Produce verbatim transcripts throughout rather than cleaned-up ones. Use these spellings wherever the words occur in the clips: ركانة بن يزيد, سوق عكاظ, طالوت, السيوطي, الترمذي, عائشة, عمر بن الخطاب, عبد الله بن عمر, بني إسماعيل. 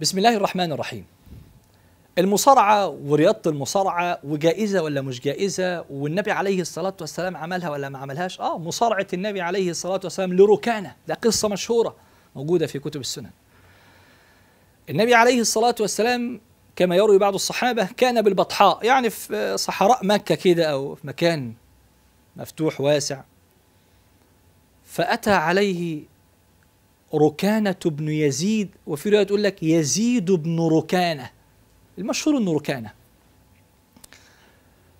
بسم الله الرحمن الرحيم. المصارعة ورياضة المصارعة وجائزة ولا مش جائزة، والنبي عليه الصلاة والسلام عملها ولا ما عملهاش؟ آه مصارعة النبي عليه الصلاة والسلام لركانة، ده قصة مشهورة موجودة في كتب السنن. النبي عليه الصلاة والسلام كما يروي بعض الصحابة كان بالبطحاء، يعني في صحراء مكة كده أو في مكان مفتوح واسع، فأتى عليه ركانة بن يزيد، وفي رواية تقول لك يزيد بن ركانة، المشهور انه ركانة.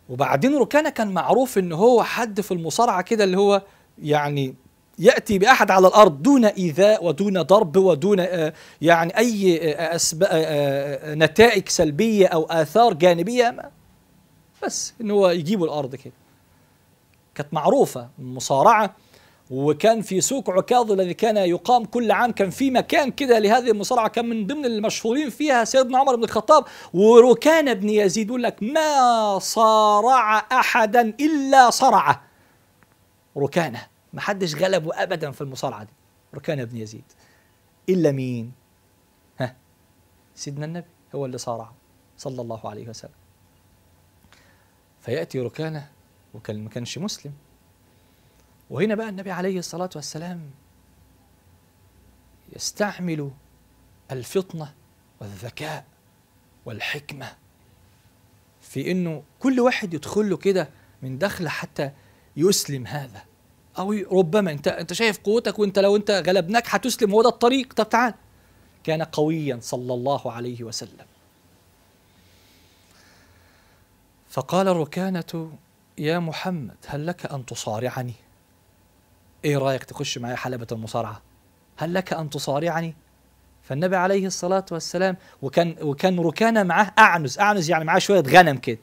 وبعدين ركانة كان معروف ان هو حد في المصارعة كده اللي هو يعني يأتي بأحد على الأرض دون إيذاء ودون ضرب ودون يعني أي نتائج سلبية أو آثار جانبية، بس ان هو يجيبه الأرض كده. كانت معروفة المصارعة، وكان في سوق عكاظ الذي كان يقام كل عام كان في مكان كده لهذه المصارعة، كان من ضمن المشهورين فيها سيدنا عمر بن الخطاب. وركانة بن يزيد يقول لك ما صارع أحدا إلا صرعه ركانة، ما حدش غلبه أبدا في المصارعة دي ركانة بن يزيد، إلا مين؟ ها، سيدنا النبي هو اللي صارعه صلى الله عليه وسلم. فيأتي ركانة وكان ما كانش مسلم، وهنا بقى النبي عليه الصلاة والسلام يستعمل الفطنة والذكاء والحكمة في أنه كل واحد يدخله كده من دخله حتى يسلم هذا، أو ربما أنت أنت شايف قوتك، وأنت لو أنت غلبناك هتسلم، هو ده الطريق، طب تعال. كان قويا صلى الله عليه وسلم. فقال ركانة يا محمد هل لك أن تصارعني؟ إيه رأيك تخش معي حلبة المصارعة؟ هل لك أن تصارعني؟ فالنبي عليه الصلاة والسلام وكان وكان ركانة معاه أعنز، أعنز يعني معاه شوية غنم كده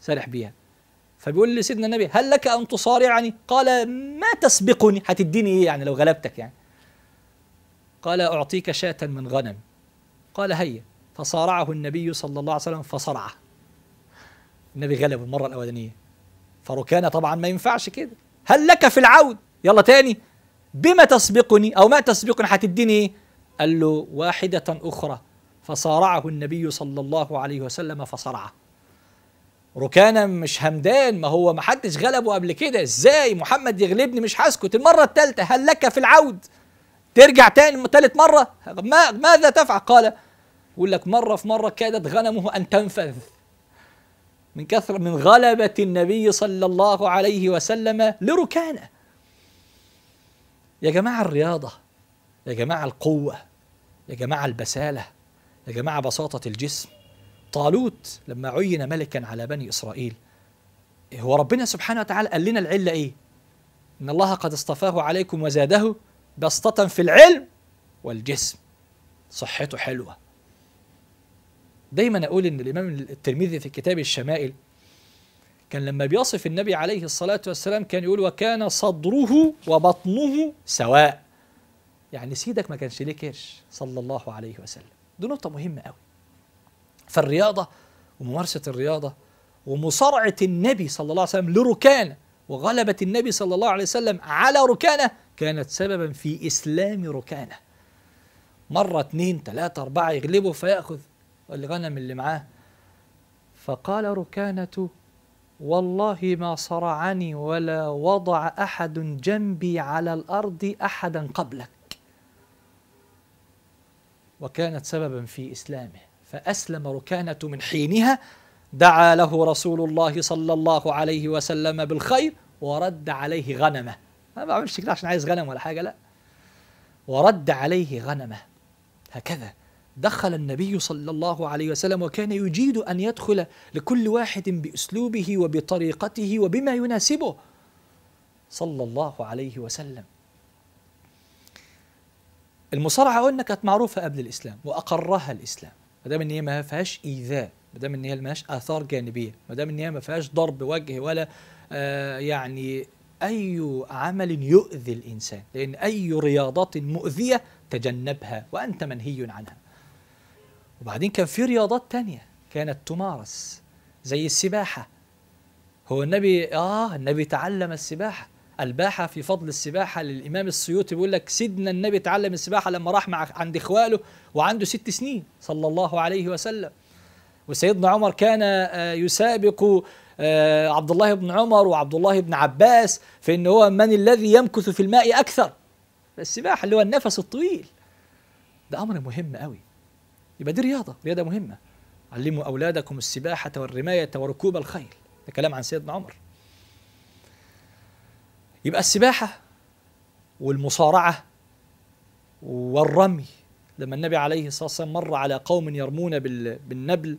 سارح بيها، فبيقول لسيدنا النبي هل لك أن تصارعني؟ قال ما تسبقني، هتديني إيه يعني لو غلبتك يعني؟ قال أعطيك شاة من غنم. قال هيا، فصارعه النبي صلى الله عليه وسلم فصرعه. النبي غلبه المرة الأولانية، فركانة طبعا ما ينفعش كده، هل لك في العود؟ يلا تاني، بما تسبقني أو ما تسبقني هتديني إيه؟ قال له واحدة أخرى، فصارعه النبي صلى الله عليه وسلم فصرعه. ركانة مش همدان، ما هو ما حدش غلبه قبل كده، إزاي محمد يغلبني؟ مش هسكت. المرة الثالثة هل لك في العود؟ ترجع تاني ثالث مرة، ما ماذا تفعل؟ قال يقول لك مرة في مرة كادت غنمه أن تنفذ من كثر من غلبة النبي صلى الله عليه وسلم لركانة. يا جماعة الرياضة، يا جماعة القوة، يا جماعة البسالة، يا جماعة بساطة الجسم. طالوت لما عين ملكا على بني إسرائيل، هو ربنا سبحانه وتعالى قال لنا العلة إيه؟ إن الله قد اصطفاه عليكم وزاده بسطة في العلم والجسم، صحته حلوة. دايما أقول إن الإمام الترمذي في كتاب الشمائل كان لما بيصف النبي عليه الصلاة والسلام كان يقول وكان صدره وبطنه سواء، يعني سيدك ما كانش ليه كرش صلى الله عليه وسلم. دي نقطة مهمة قوي. فالرياضة وممارسة الرياضة ومصارعة النبي صلى الله عليه وسلم لركانة وغلبة النبي صلى الله عليه وسلم على ركانة كانت سببا في إسلام ركانة. مرة اثنين ثلاثة أربعة يغلبه فيأخذ الغنم اللي معاه. فقال ركانة والله ما صرعني ولا وضع أحد جنبي على الأرض أحدا قبلك، وكانت سببا في إسلامه. فأسلم ركانة من حينها، دعا له رسول الله صلى الله عليه وسلم بالخير ورد عليه غنمه. أنا ما بعملش كده عشان عايز غنم ولا حاجة، لا، ورد عليه غنمه. هكذا دخل النبي صلى الله عليه وسلم، وكان يجيد أن يدخل لكل واحد بأسلوبه وبطريقته وبما يناسبه صلى الله عليه وسلم. المصارعة قلنا كانت معروفة قبل الإسلام وأقرها الإسلام، ما دام إن هي ما فيهاش إيذاء، ما دام إن هي ما فيهاش آثار جانبية، ما دام إن هي ما فيهاش ضرب وجه ولا آه يعني أي عمل يؤذي الإنسان، لأن أي رياضة مؤذية تجنبها وأنت منهي عنها. وبعدين كان في رياضات تانية كانت تمارس زي السباحة. هو النبي آه النبي تعلم السباحة، الباحة في فضل السباحة للإمام السيوطي، بيقول لك سيدنا النبي اتعلم السباحة لما راح مع عند إخواله وعنده ست سنين صلى الله عليه وسلم. وسيدنا عمر كان يسابق عبد الله بن عمر وعبد الله بن عباس في إن هو من الذي يمكث في الماء أكثر، السباحة اللي هو النفس الطويل ده أمر مهم قوي. يبقى دي رياضة، رياضة مهمة. علموا أولادكم السباحة والرماية وركوب الخيل، ده كلام عن سيدنا عمر. يبقى السباحة والمصارعة والرمي، لما النبي عليه الصلاة والسلام مر على قوم يرمون بالنبل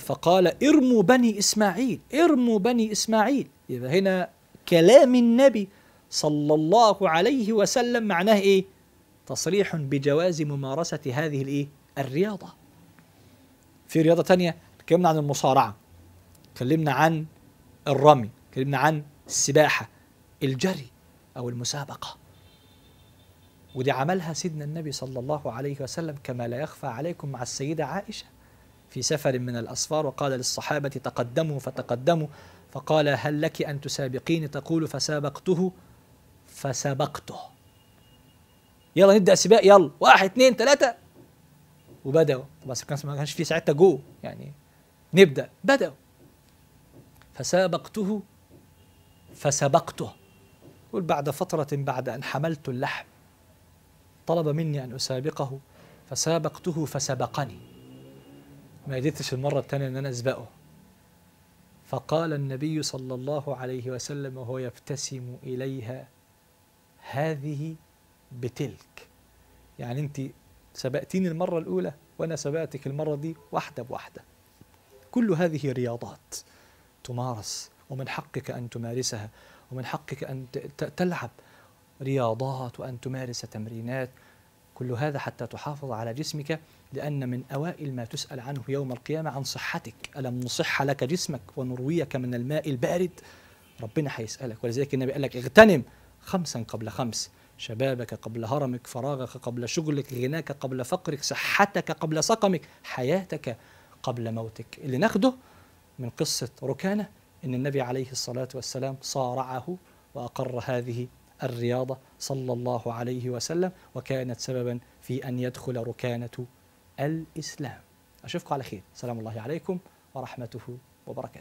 فقال ارموا بني إسماعيل، ارموا بني إسماعيل. يبقى هنا كلام النبي صلى الله عليه وسلم معناه إيه؟ تصريح بجواز ممارسة هذه الإيه؟ الرياضة. في رياضة تانية اتكلمنا عن المصارعة، اتكلمنا عن الرمي، اتكلمنا عن السباحة، الجري أو المسابقة، ودي عملها سيدنا النبي صلى الله عليه وسلم كما لا يخفى عليكم مع السيدة عائشة في سفر من الأسفار، وقال للصحابة تقدموا فتقدموا، فقال هل لك أن تسابقين؟ تقول فسابقته فسبقته. يلا نبدأ سباق، يلا واحد اثنين ثلاثة، وبدأوا. بس ما كانش في ساعتها جو يعني نبدأ، بدأوا فسابقته فسبقته. قل بعد فترة بعد أن حملت اللحم طلب مني أن أسابقه فسابقته فسبقني، ما قدرتش المرة الثانية أن أنا أسبقه. فقال النبي صلى الله عليه وسلم وهو يبتسم إليها هذه بتلك، يعني أنت سبقتيني المرة الأولى وأنا سبقتك المرة دي واحدة بواحدة. كل هذه رياضات تمارس ومن حقك أن تمارسها، ومن حقك أن تلعب رياضات وأن تمارس تمرينات، كل هذا حتى تحافظ على جسمك، لأن من أوائل ما تسأل عنه يوم القيامة عن صحتك، ألم نصح لك جسمك ونرويك من الماء البارد؟ ربنا هيسألك. ولذلك النبي قال لك اغتنم خمسا قبل خمس، شبابك قبل هرمك، فراغك قبل شغلك، غناك قبل فقرك، صحتك قبل سقمك، حياتك قبل موتك. اللي ناخده من قصة ركانة إن النبي عليه الصلاة والسلام صارعه وأقر هذه الرياضة صلى الله عليه وسلم، وكانت سببا في أن يدخل ركانة الإسلام. أشوفكم على خير، سلام الله عليكم ورحمته وبركاته.